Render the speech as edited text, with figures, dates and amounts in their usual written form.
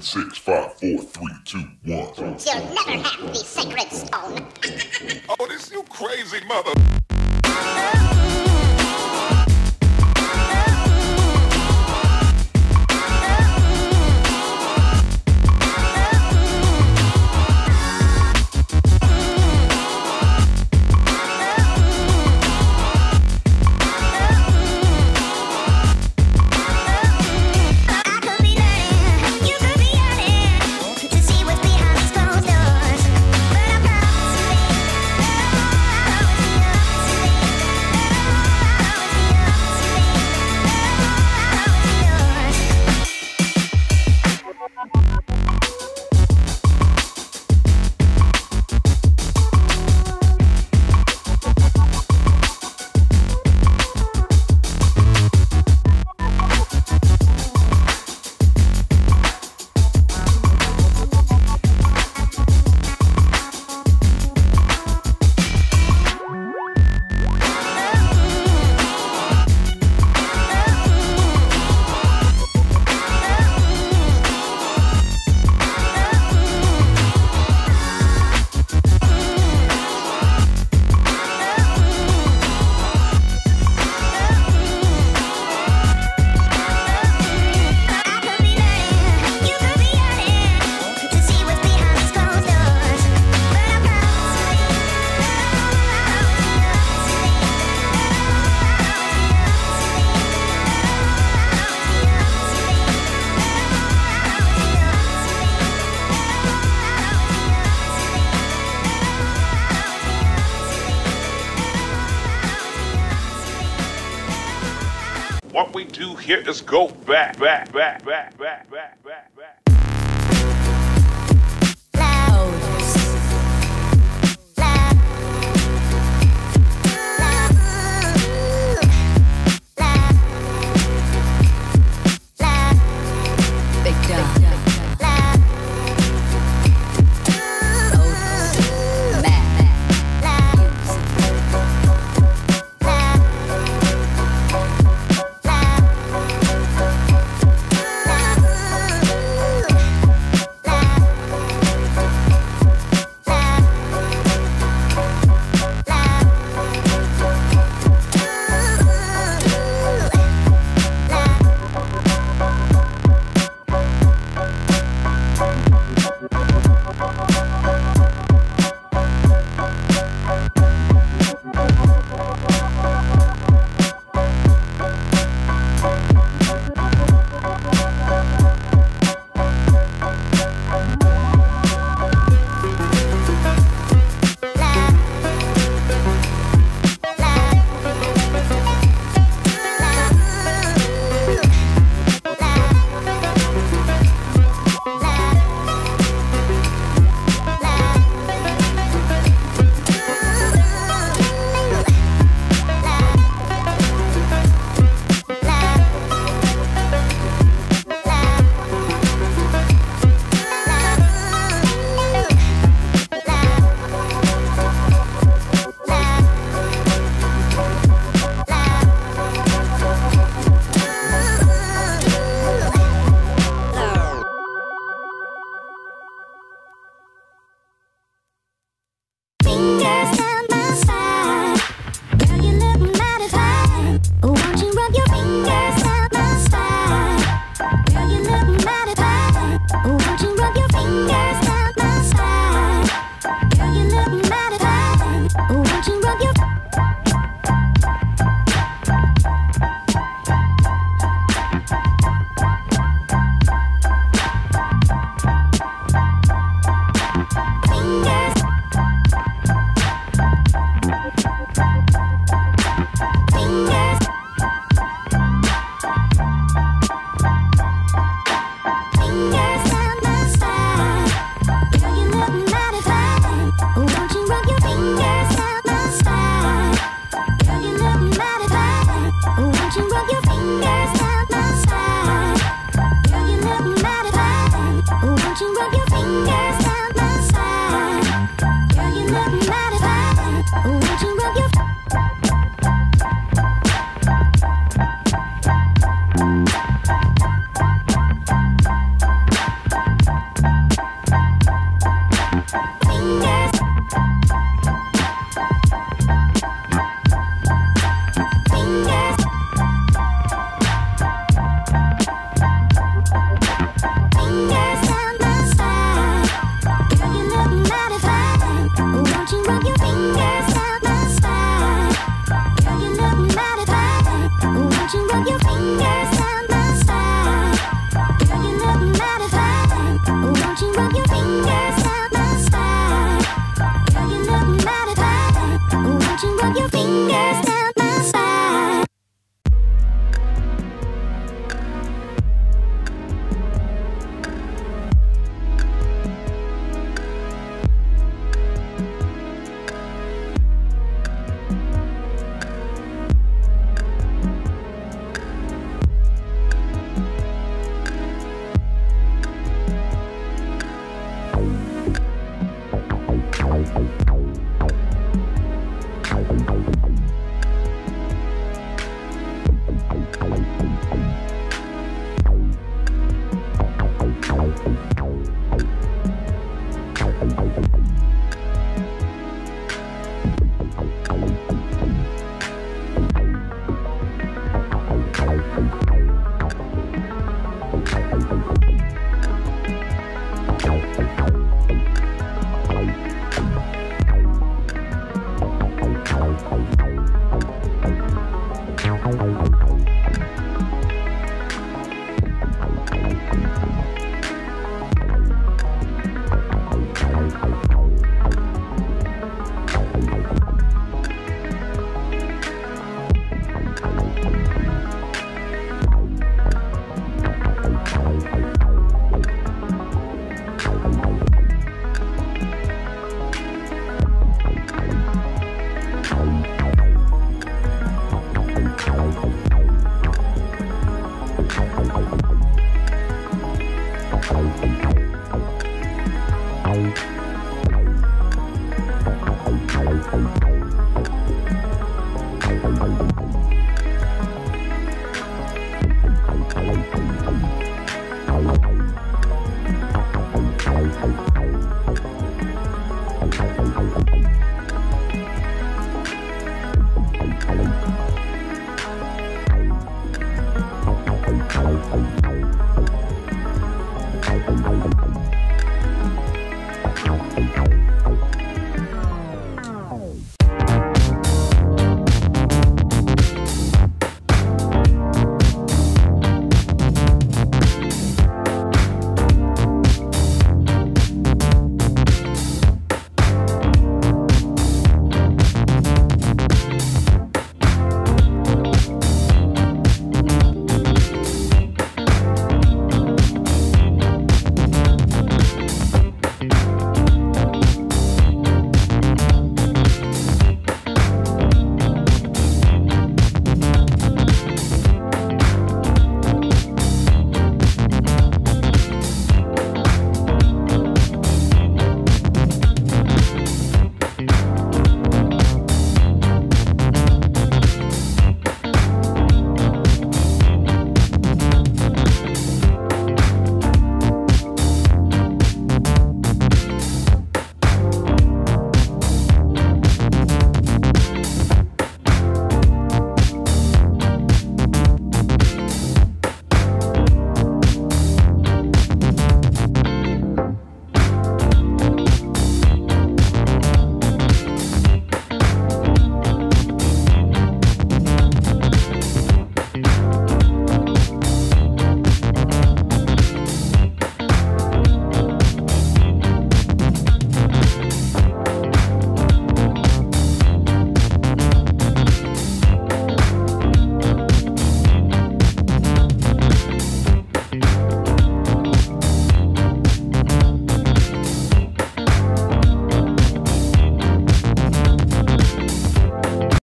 7, 6, 5, 4, 3, 2, 1. You'll never have the sacred stone. Oh, this you crazy mother. What we do here is go back.